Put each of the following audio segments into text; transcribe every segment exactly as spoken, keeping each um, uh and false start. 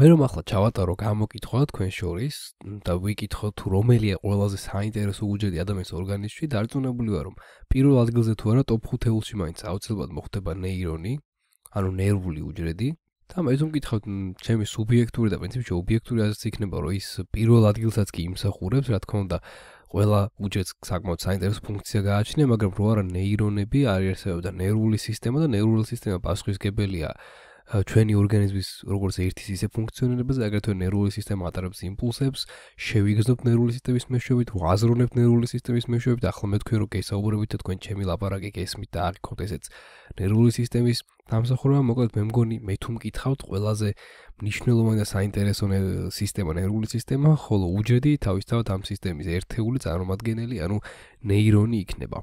მე რომ ახლა ჩავატარო გამოკითხვა თქვენ შორის და ვიკითხო თუ რომელია ყველაზე საინტერესო უჯრედი ადამიანის ორგანიზმში და არწმუნებული ვარ რომ პირველ ადგილზე თუ არა ტოპ ხუთი ულში მაინც აუცილებლად მოხდება ნეირონი, ანუ ნერვული უჯრედი. და მე ვკითხავთ ჩემი სუბიექტური და პრინციპში ობიექტური აზრიც იქნება რომ ის პირველ ადგილსაც კი იმსახურებს, რა თქმა უნდა ყველა უჯრედს საკმაოდ საინტერესო ფუნქცია გააჩნია, მაგრამ რო არა ნეირონები არის არსებობდა ნერვული სისტემა და ნერვული სისტემა პასუხისმგებელია ჩვენი ორგანიზმის როგორც ერთის ისე ფუნქციონირებაზე, აგრეთვე ნერვული სისტემა ატარებს იმპულსებს, შევიგრძნობთ ნერვული სისტემის მეშვეობით, ვაზროვნებთ ნერვული სისტემის მეშვეობით, ახლა მე თქვენ რო გესაუბრებით და თქვენ ჩემი ლაპარაკი გესმით და აგიქოთ ესეც ნერვული სისტემის დამსახურება, მოკლედ მე მგონი მე თუ მკითხავთ ყველაზე მნიშვნელოვანი და საინტერესო სისტემა ნერვული სისტემა, ხოლო უჯრედი თავისთავად ამ სისტემის ერთეული წარმომადგენელი, ანუ ნეირონი იქნება.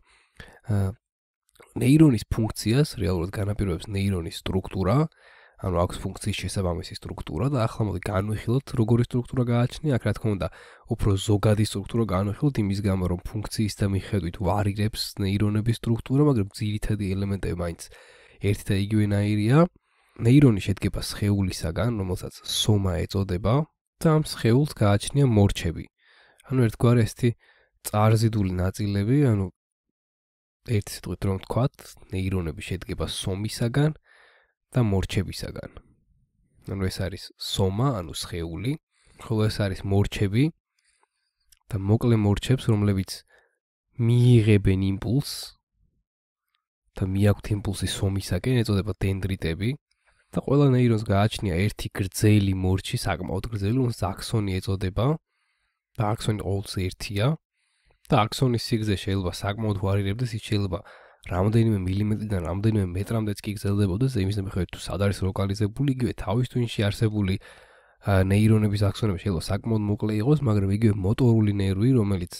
ნეირონის ფუნქციას რეალურად განაპირობებს ნეირონის სტრუქტურა, ანუ აქვს ფუნქციის შესაბამისი სტრუქტურა და ახლა მოდი განვიხილოთ როგორი სტრუქტურა გააჩნია, აქ რა თქმა უნდა უფრო ზოგადი სტრუქტურა განვიხილოთ იმის გამო რომ ფუნქციის და მიხედვით ვარირებს ნეირონების სტრუქტურა, მაგრამ ძირითადი ელემენტები მაინც ერთი და იგივენაირია. ნეირონი შედგება სხეულისაგან, რომელსაც სომა ეწოდება და ამ სხეულს გააჩნია მორჩები. ანუ ერთგვარი ესეთი წარზიდული ნაწილები, ანუ ერთ სიტყვით რომ ვთქვათ, ნეირონები შედგება სომისაგან და მორჩებისაგან. ანუ ეს არის სომა, ანუ სხეული, ხოლო ეს არის მორჩები და მოკლე მორჩებს, რომლებიც მიიღებენ იმპულსს და მიაქვთ იმპულსი სომისაკენ, ეწოდება დენდრიტები და ყველა ნეირონს გააჩნია ერთი გრძელი მორჩი, საკმაოდ გრძელი, რომელსაც აქსონი ეწოდება და აქსონი ყოველთვის ერთია. და აქსონის სიგრძე შეიძლება საკმაოდ ვარირებდეს, ის შეიძლება რამდენიმე მილიმეტრიდან რამდენიმე მეტრამდეც კი გრძელდებოდეს, იმის მიხედვით თუ სად არის ლოკალიზებული, იგივე თავის ტვინში არსებული ნეირონების აქსონები შეიძლება საკმაოდ მოკლე იყოს, მაგრამ იგივე მოტორული ნერვი, რომელიც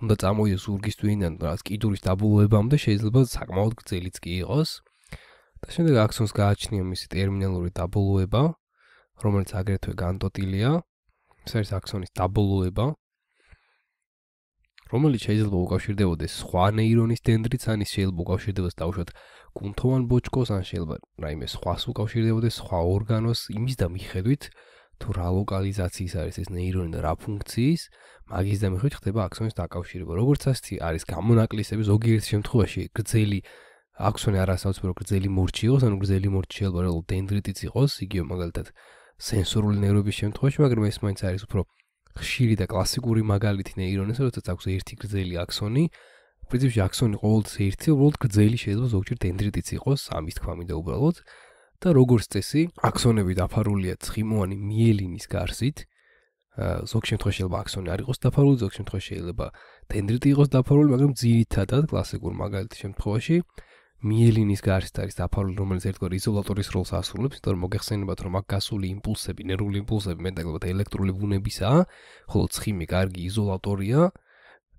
უნდა წამოიდეს ზურგის ტვინიდან და კიდურის დაბოლოებამდე, შეიძლება საკმაოდ გრძელიც კი იყოს. და შემდეგ აქსონს გააჩნია მისი ტერმინალური დაბოლოება, რომელიც აგრეთვე განტოტილია. ეს არის აქსონის დაბოლოება, რომელიც შეიძლება უკავშირდებოდეს სხვა ნეირონის დენდრიტს, ან შეიძლება უკავშირდებოდეს თავშოთ კუნთოვან ბოჭკოს, ან შეიძლება რაიმე სხვას უკავშირდებოდეს სხვა ორგანოს, იმის და მიხედვით თუ რა ლოკალიზაციის არის ეს ნეირონი და რა ფუნქციის, მაგის და მიხედვით ხდება აქსონის დაკავშირება. როგორც ასეთი არის გამონაკლისები, ზოგიერთ შემთხვევაში გრძელი აქსონი არასაოცრად გრძელი მორჩი იყოს, ანუ გრძელი მორჩი შეიძლება რომ დენდრიტიც იყოს, იგივე მაგალითად სენსორული ნერვების შემთხვევაში, მაგრამ ეს მაინც არის უფრო ხშირი და კლასიკური მაგალითი ნეირონისა, როდესაც აქვს ერთი გრძელი აქსონი. პრინციპში აქსონი ყოველთვის ერთი, უბრალოდ გრძელი შეიძლება ზოგჯერ დენდრიტიც იყოს, ამის თქვა მინდა უბრალოდ. და როგორც წესი, აქსონები დაფარულია ცხიმოვანი მიელინის გარსით. ზოგ შემთხვევაში შეიძლება აქსონი არ იყოს დაფარული, ზოგ შემთხვევაში შეიძლება დენდრიტი იყოს დაფარული, მაგრამ ძირითადად კლასიკურ მაგალითი შემთხვევაში მიელინის გარსით არის დაფარული, რომელიც ერთგვარ იზოლატორის როლს ასრულებს, იმიტომ რომ მოგეხსენებათ, რომ აქ გასული იმპულსები, ნერვული იმპულსები მეტნაკლებად ელექტრული ბუნებისაა, ხოლო ცხიმი კარგი იზოლატორია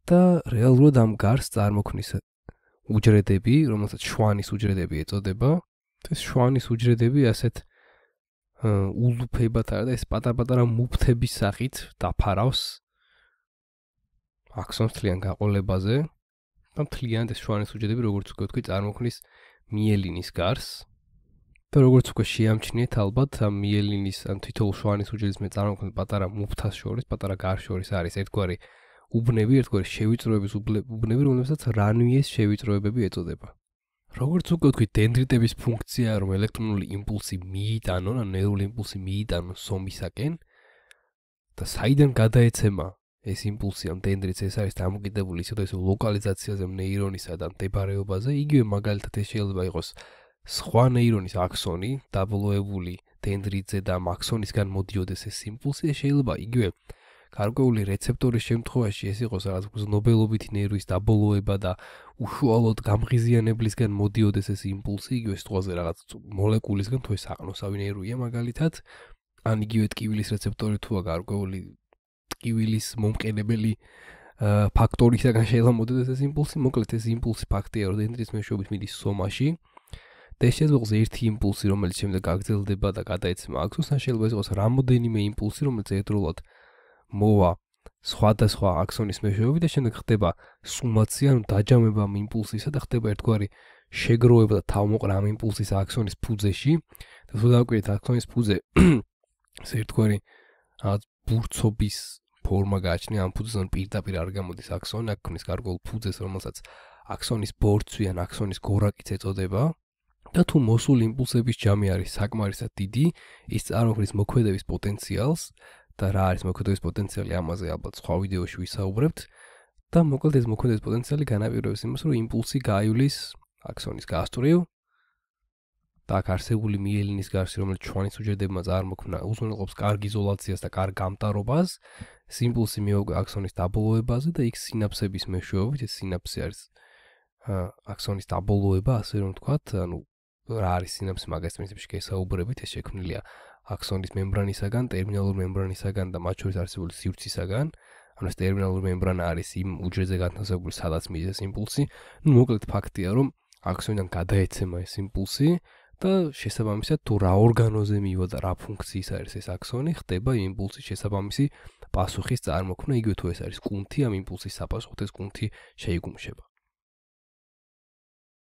და რეალურად ამ გარს წარმოქმნის უჯრედები, რომელსაც შვანის უჯრედები ეწოდება. ეს შვანის უჯრედები ასეთ ულუფებათა და ეს პატარ-პატარა მუფთების სახით დაფარავს აქსონს მთლიან გაყოლებაზე. მთლიანად ეს შვანის უჯრედები, როგორც უკვე ვთქვი, წარმოქმნის მიელინის გარს. და როგორც უკვე შეამჩნიეთ, ალბათ ამ მიელინის, ან თითოეულ შვანის უჯრედს მე წარმოქმნილ პატარა მუფთას შორის, პატარა გარს შორის არის ერთგვარი უბნები, ერთგვარი შევიწროების უბნები, რომლებსაც რანვიეს შევიწროებები ეწოდება. როგორც უკვე ვთქვი, დენდრიტების ფუნქცია, რომ ელექტრონული იმპულსი მიიტანონ, ან ნერვული იმპულსი მიიტანონ სომისაკენ და საიდან გადაეცემა ეს იმპულსი ამ დენდრიტს, ეს არის დამოკიდებული ისე თუ ისე ლოკალიზაციაზე ნეირონისა და მდებარეობაზე. იგივე მაგალითად ეს შეიძლება იყოს სხვა ნეირონის აქსონი დაბოლოებული დენდრიტზე და ამ აქსონისგან მოდიოდეს ეს იმპულსი, შეიძლება იგივე გარკვეული რეცეპტორის შემთხვევაში ეს იყოს რაღაც გრძნობელობითი ნერვის დაბოლოება და უშუალოდ გამღიზიანებლისგან მოდიოდეს ეს იმპულსი, იგივე სიტყვაზე რაღაც მოლეკულისგან, თუ ეს აყნოსავი ნერვია მაგალითად, ან იგივე ტკივილის რეცეპტორი თუა გარკვეული ტკივილის მომყენებელი ფაქტორისაგან შეიძლება მოდიდეს ეს იმპულსი. მოკლედ ეს იმპულსი ფაქტია რომ დენდრიტის მეშვეობით მიდის სომაში და ეს შეიძლება იყოს ერთი იმპულსი, რომელიც შემდეგ გაგრძელდება და გადაეცემა აქსონს, ან შეიძლება იყოს რამოდენიმე იმპულსი, რომელიც ერთდროულად მოვა სხვადასხვა აქსონის მეშვეობით და შემდეგ ხდება სუმაცია, ანუ დაჯამება ამ იმპულსისა და ხდება ერთგვარი შეგროვება და თავმოყრა ამ იმპულსის აქსონის ფუძეში. და თუ დავკრით აქსონის ფუძე საერთოდ ბურცობის ფორმა გააჩნია ამ ფუძესთან პირდაპირ არ გამოდის აქსონი, აქ ქნის გარკვეულ ფუძეს, რომელსაც აქსონის ბორცვი ან აქსონის გორაკიც ეწოდება და თუ მოსული იმპულსების ჯამი არის საკმარისად დიდი, ის წარმოქმნის მოქმედების პოტენციალს და რა არის მოქმედების პოტენციალი ამაზე ალბათ სხვა ვიდეოში ვისაუბრებთ და მოკლედ ეს მოქმედების პოტენციალი განაპირობებს იმას, რომ იმპულსი გაივლის აქსონის გასწვრივ და აქ არსებული მიელინის გარსი, რომელიც ჩვენის უჯრედებმა წარმოქმნა, უზრუნველყოფს კარგ იზოლაციას და კარგ გამტარობას, ეს იმპულსი მიუღია აქსონის დაბოლოებაზე და იქ სინაფსების მეშვეობით ეს სინაფსი არის აქსონის დაბოლოება, ასე რომ ვთქვათ, ანუ რა არის სინაფსი მაგას პრინციპში გესაუბრებით, ეს შექმნილია აქსონის მემბრანისაგან, ტერმინალური მემბრანისაგან და მათ შორის არსებული სივრცისაგან. ანუ ეს ტერმინალური მემბრანა არის იმ უჯრედზე განთავსებული, სადაც მიდის იმპულსი. ნუ მოკლედ ფაქტია, რომ აქსონიდან გადაეცემა ეს იმპულსი და შესაბამისად თუ რა ორგანოზე მივა და რა ფუნქციის არის ეს აქსონი, ხდება იმპულსის შესაბამისი პასუხის წარმოქმნა, იგივე თუ ეს არის კუნთი, ამ იმპულსის საპასუხოდ ეს კუნთი შეიგუმშება.